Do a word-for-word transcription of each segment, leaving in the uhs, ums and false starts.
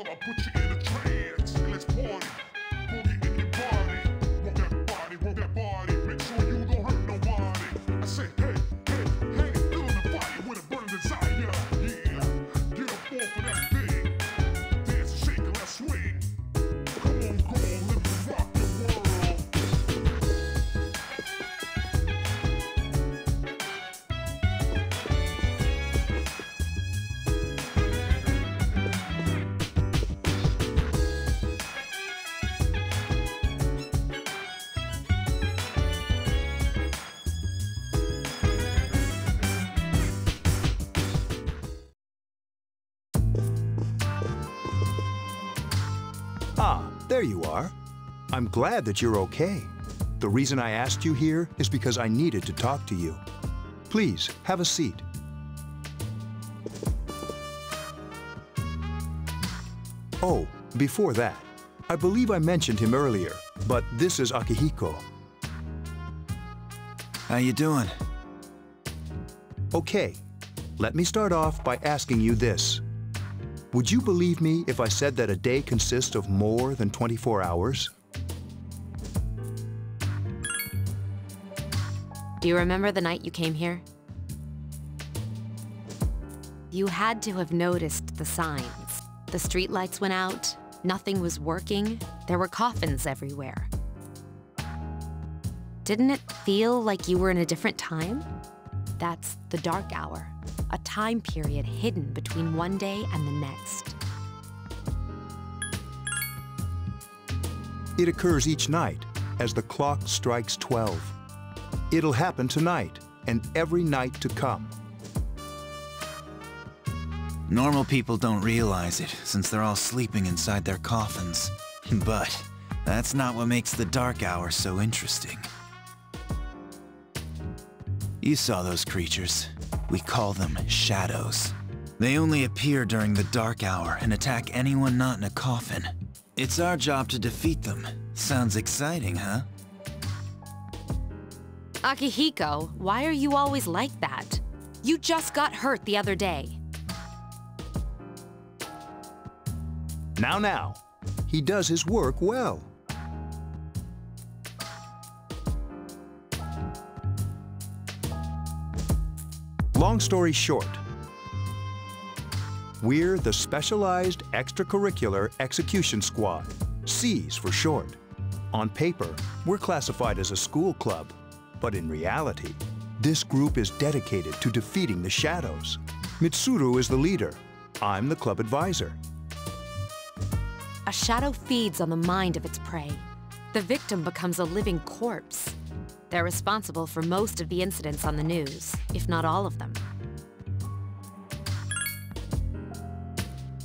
on, I'll put you in a trance. And let's party. Boogie in your body. Work that body, work that body. Make sure you don't hurt nobody. I say, hey, hey, hey. Fill in the fire with a burning desire. Yeah, get up off of that thing. Dance and shake and let's swing. Come on, go on, let me rock the world. There you are. I'm glad that you're okay. The reason I asked you here is because I needed to talk to you. Please, have a seat. Oh, before that, I believe I mentioned him earlier, but this is Akihiko. How you doing? Okay, let me start off by asking you this. Would you believe me if I said that a day consists of more than twenty-four hours? Do you remember the night you came here? You had to have noticed the signs. The streetlights went out, nothing was working, there were coffins everywhere. Didn't it feel like you were in a different time? That's the Dark Hour. A time period hidden between one day and the next. It occurs each night as the clock strikes twelve. It'll happen tonight and every night to come. Normal people don't realize it since they're all sleeping inside their coffins. But that's not what makes the Dark Hour so interesting. You saw those creatures. We call them shadows. They only appear during the Dark Hour and attack anyone not in a coffin. It's our job to defeat them. Sounds exciting, huh? Akihiko, why are you always like that? You just got hurt the other day. Now, now. He does his work well. Long story short, we're the Specialized Extracurricular Execution Squad, C's for short. On paper, we're classified as a school club, but in reality, this group is dedicated to defeating the shadows. Mitsuru is the leader. I'm the club advisor. A shadow feeds on the mind of its prey. The victim becomes a living corpse. They're responsible for most of the incidents on the news, if not all of them.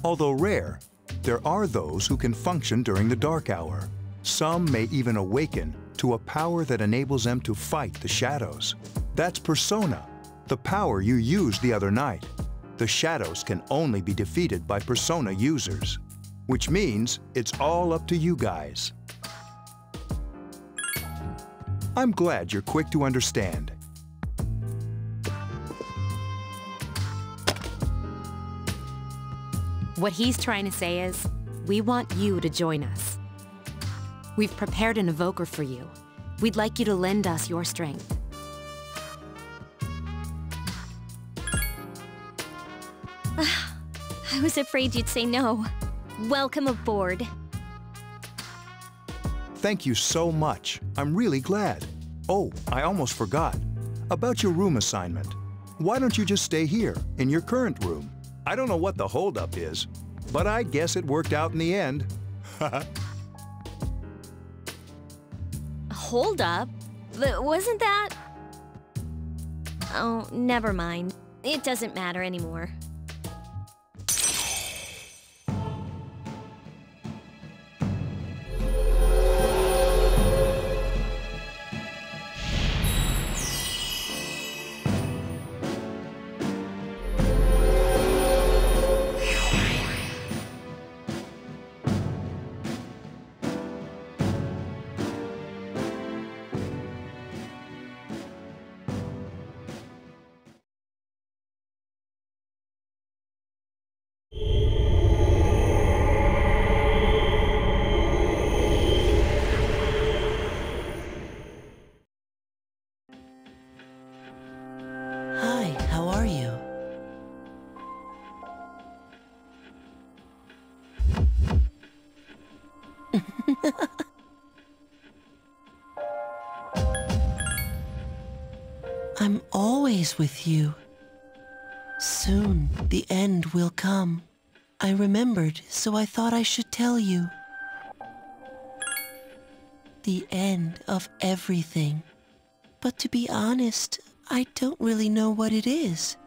Although rare, there are those who can function during the Dark Hour. Some may even awaken to a power that enables them to fight the shadows. That's Persona, the power you used the other night. The shadows can only be defeated by Persona users, which means it's all up to you guys. I'm glad you're quick to understand. What he's trying to say is, we want you to join us. We've prepared an evoker for you. We'd like you to lend us your strength. I was afraid you'd say no. Welcome aboard. Thank you so much. I'm really glad. Oh, I almost forgot. About your room assignment. Why don't you just stay here, in your current room? I don't know what the holdup is, but I guess it worked out in the end. Holdup? Wasn't that? Oh, never mind. It doesn't matter anymore. I'm always with you. Soon, the end will come. I remembered, so I thought I should tell you. The end of everything. But to be honest, I don't really know what it is.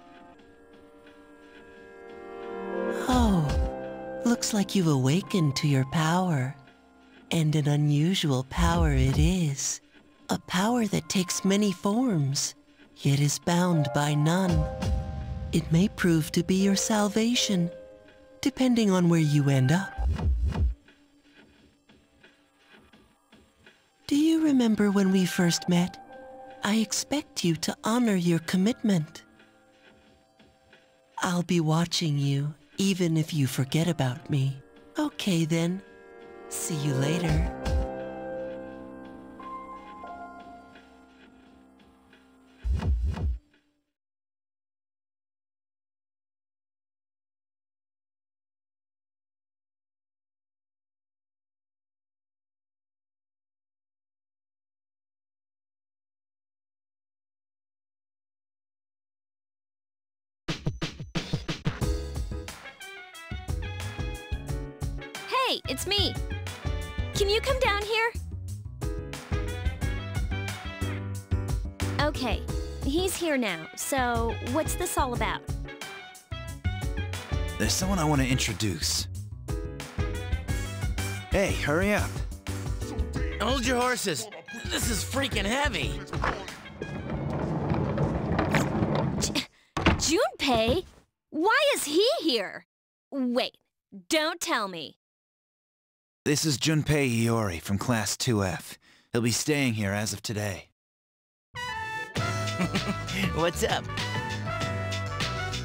Oh, looks like you've awakened to your power. And an unusual power it is. A power that takes many forms, yet is bound by none. It may prove to be your salvation, depending on where you end up. Do you remember when we first met? I expect you to honor your commitment. I'll be watching you, even if you forget about me. Okay then. See you later. Hey, it's me. Can you come down here? Okay, he's here now, so what's this all about? There's someone I want to introduce. Hey, hurry up. Hold your horses. This is freaking heavy. J- Junpei? Why is he here? Wait, don't tell me. This is Junpei Iori from Class two F. He'll be staying here as of today. What's up?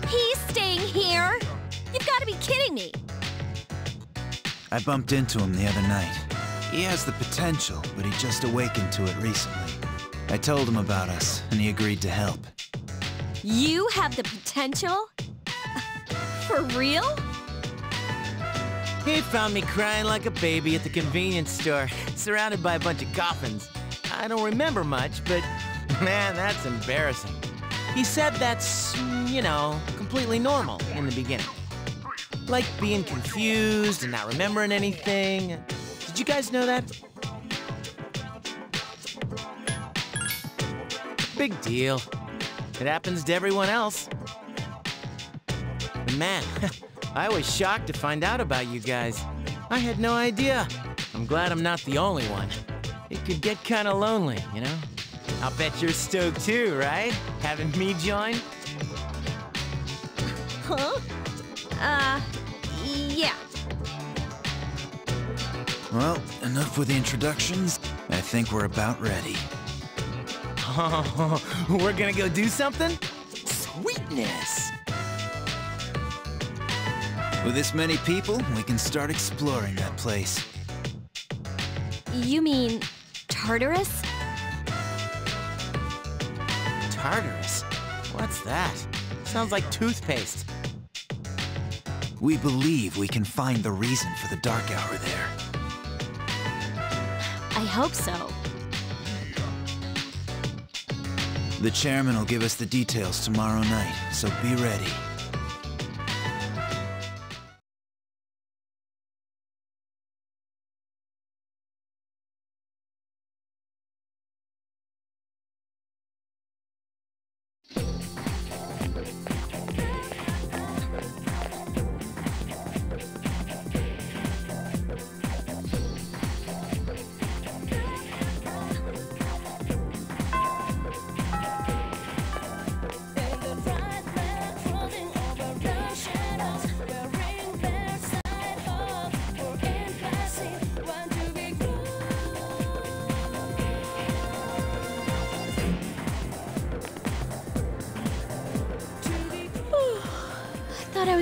He's staying here? You've got to be kidding me! I bumped into him the other night. He has the potential, but he just awakened to it recently. I told him about us, and he agreed to help. You have the potential? For real? He found me crying like a baby at the convenience store, surrounded by a bunch of coffins. I don't remember much, but man, that's embarrassing. He said that's, you know, completely normal in the beginning. Like being confused and not remembering anything. Did you guys know that? Big deal. It happens to everyone else. But man, I was shocked to find out about you guys. I had no idea. I'm glad I'm not the only one. It could get kind of lonely, you know? I'll bet you're stoked too, right? Having me join? Huh? Uh, yeah. Well, enough with the introductions. I think we're about ready. Oh, we're gonna go do something? Sweetness! With this many people, we can start exploring that place. You mean Tartarus? Tartarus? What's that? Sounds like toothpaste. We believe we can find the reason for the Dark Hour there. I hope so. The chairman will give us the details tomorrow night, so be ready.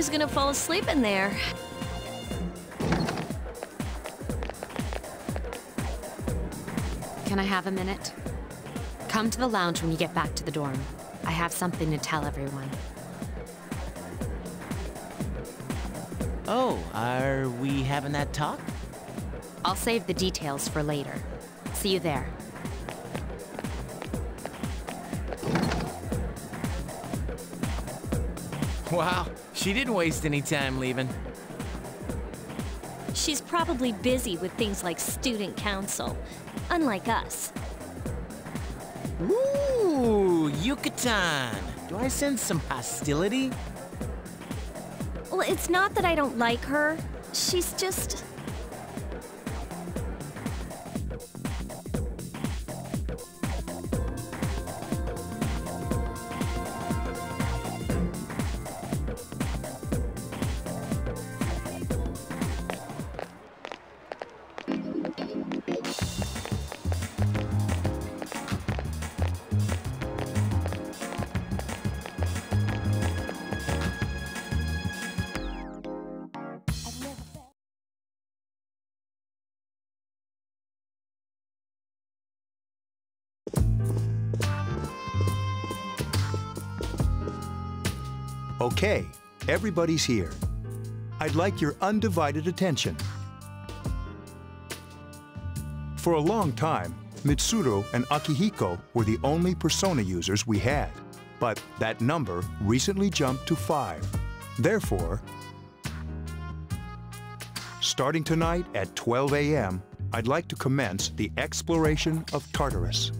Who's gonna fall asleep in there? Can I have a minute? Come to the lounge when you get back to the dorm. I have something to tell everyone. Oh, are we having that talk? I'll save the details for later. See you there. Wow, she didn't waste any time leaving. She's probably busy with things like student council, unlike us. Ooh, Yucatan. Do I sense some hostility? Well, it's not that I don't like her. She's just... Okay, everybody's here. I'd like your undivided attention. For a long time, Mitsuru and Akihiko were the only Persona users we had, but that number recently jumped to five. Therefore, starting tonight at twelve A M, I'd like to commence the exploration of Tartarus.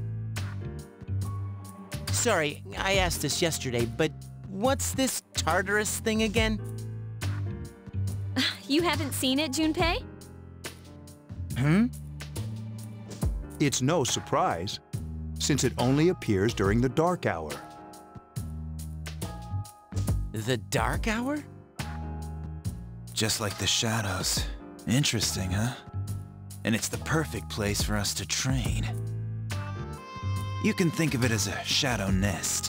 Sorry, I asked this yesterday, but what's this Tartarus thing again? You haven't seen it, Junpei? Hmm? It's no surprise, since it only appears during the Dark Hour. The Dark Hour? Just like the shadows. Interesting, huh? And it's the perfect place for us to train. You can think of it as a shadow nest.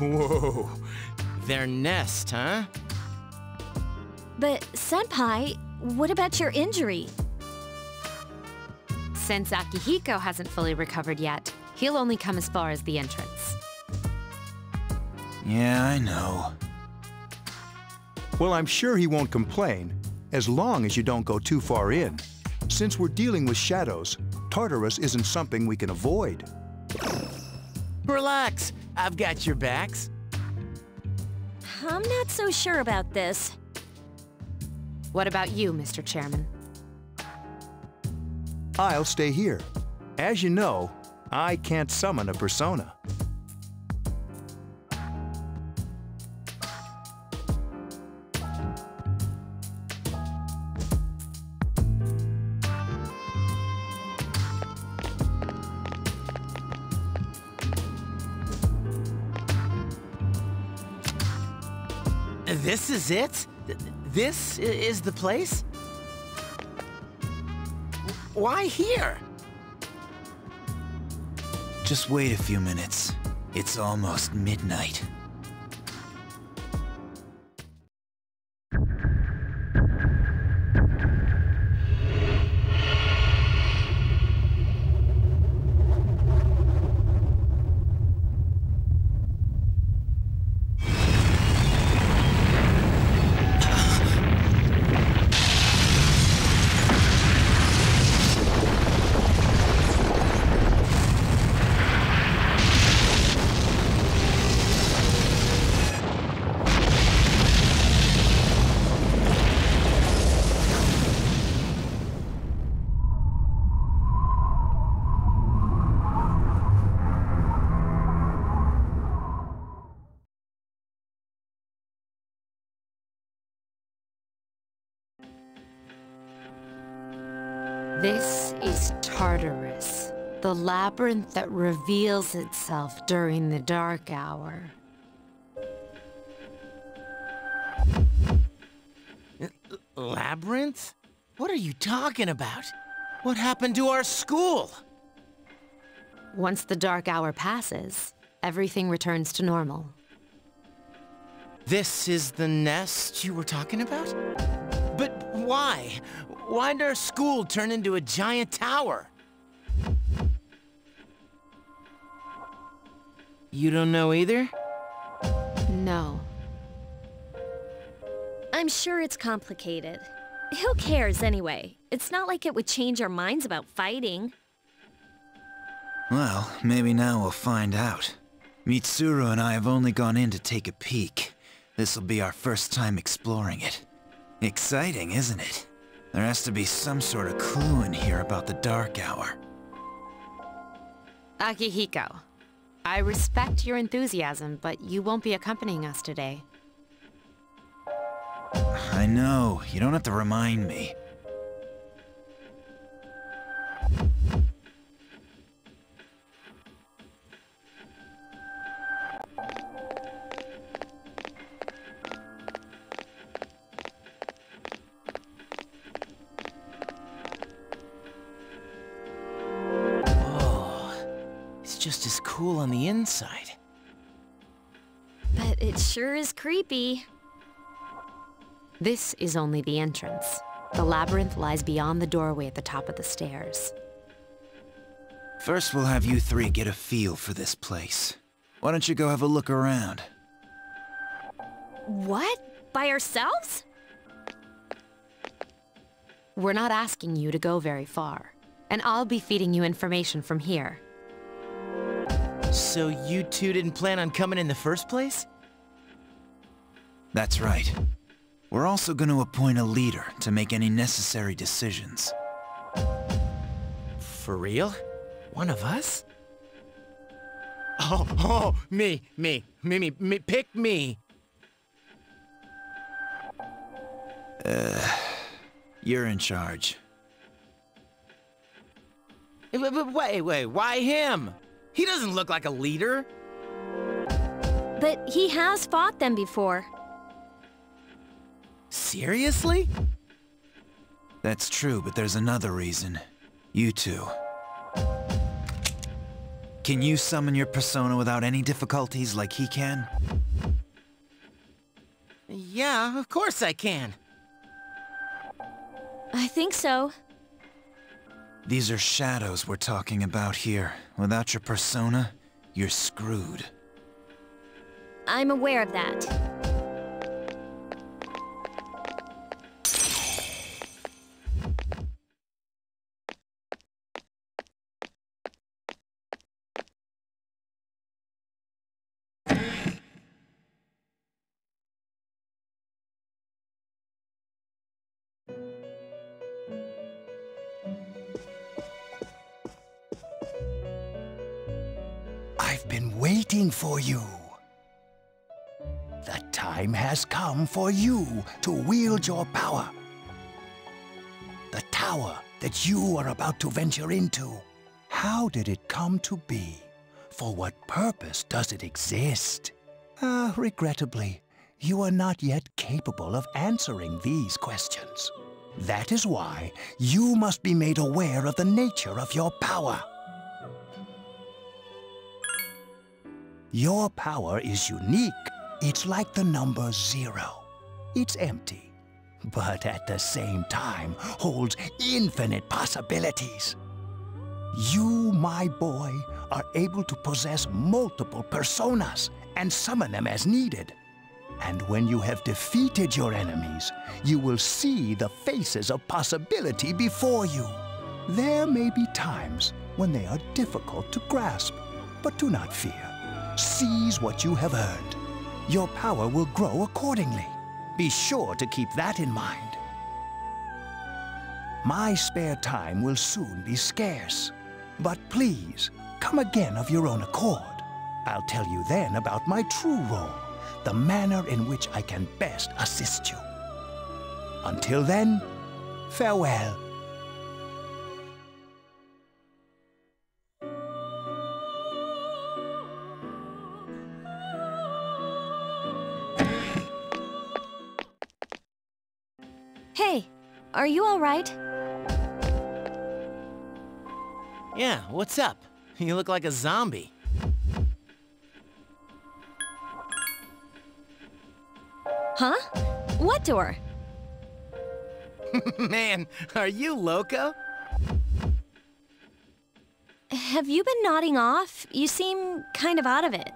Whoa, their nest, huh? But, Senpai, what about your injury? Since Akihiko hasn't fully recovered yet, he'll only come as far as the entrance. Yeah, I know. Well, I'm sure he won't complain, as long as you don't go too far in. Since we're dealing with shadows, Tartarus isn't something we can avoid. Relax. I've got your backs. I'm not so sure about this. What about you, Mister Chairman? I'll stay here. As you know, I can't summon a persona. This is it? This is the place? Why here? Just wait a few minutes. It's almost midnight. This is Tartarus, the labyrinth that reveals itself during the Dark Hour. Labyrinth? What are you talking about? What happened to our school? Once the Dark Hour passes, everything returns to normal. This is the nest you were talking about? But why? Why'd our school turn into a giant tower? You don't know either? No. I'm sure it's complicated. Who cares anyway? It's not like it would change our minds about fighting. Well, maybe now we'll find out. Mitsuru and I have only gone in to take a peek. This'll be our first time exploring it. Exciting, isn't it? There has to be some sort of clue in here about the Dark Hour. Akihiko, I respect your enthusiasm, but you won't be accompanying us today. I know. You don't have to remind me. Just as cool on the inside. But it sure is creepy. This is only the entrance. The labyrinth lies beyond the doorway at the top of the stairs. First, we'll have you three get a feel for this place. Why don't you go have a look around? What? By ourselves? We're not asking you to go very far, and I'll be feeding you information from here. So you two didn't plan on coming in the first place? That's right. We're also going to appoint a leader to make any necessary decisions. For real? One of us? Oh, oh, me, me, me, me, me pick me! Uh, you're in charge. Wait, wait, why him? He doesn't look like a leader. But he has fought them before. Seriously? That's true, but there's another reason. You two. Can you summon your persona without any difficulties like he can? Yeah, of course I can. I think so. These are shadows we're talking about here. Without your persona, you're screwed. I'm aware of that. For you. The time has come for you to wield your power. The tower that you are about to venture into. How did it come to be? For what purpose does it exist? Ah, regrettably, you are not yet capable of answering these questions. That is why you must be made aware of the nature of your power. Your power is unique. It's like the number zero. It's empty, but at the same time holds infinite possibilities. You, my boy, are able to possess multiple personas and summon them as needed. And when you have defeated your enemies, you will see the faces of possibility before you. There may be times when they are difficult to grasp, but do not fear. Seize what you have earned. Your power will grow accordingly. Be sure to keep that in mind. My spare time will soon be scarce, but please, come again of your own accord. I'll tell you then about my true role, the manner in which I can best assist you. Until then, farewell. Are you all right? Yeah, what's up? You look like a zombie. Huh? What door? Man, are you loco? Have you been nodding off? You seem kind of out of it.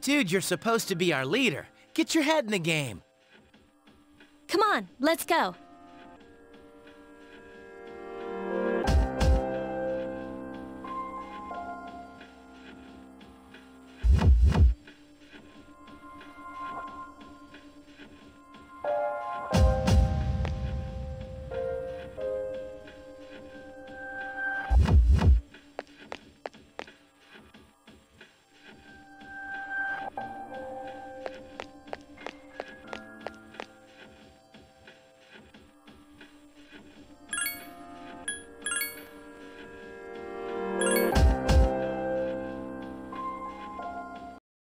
Dude, you're supposed to be our leader. Get your head in the game. Come on, let's go.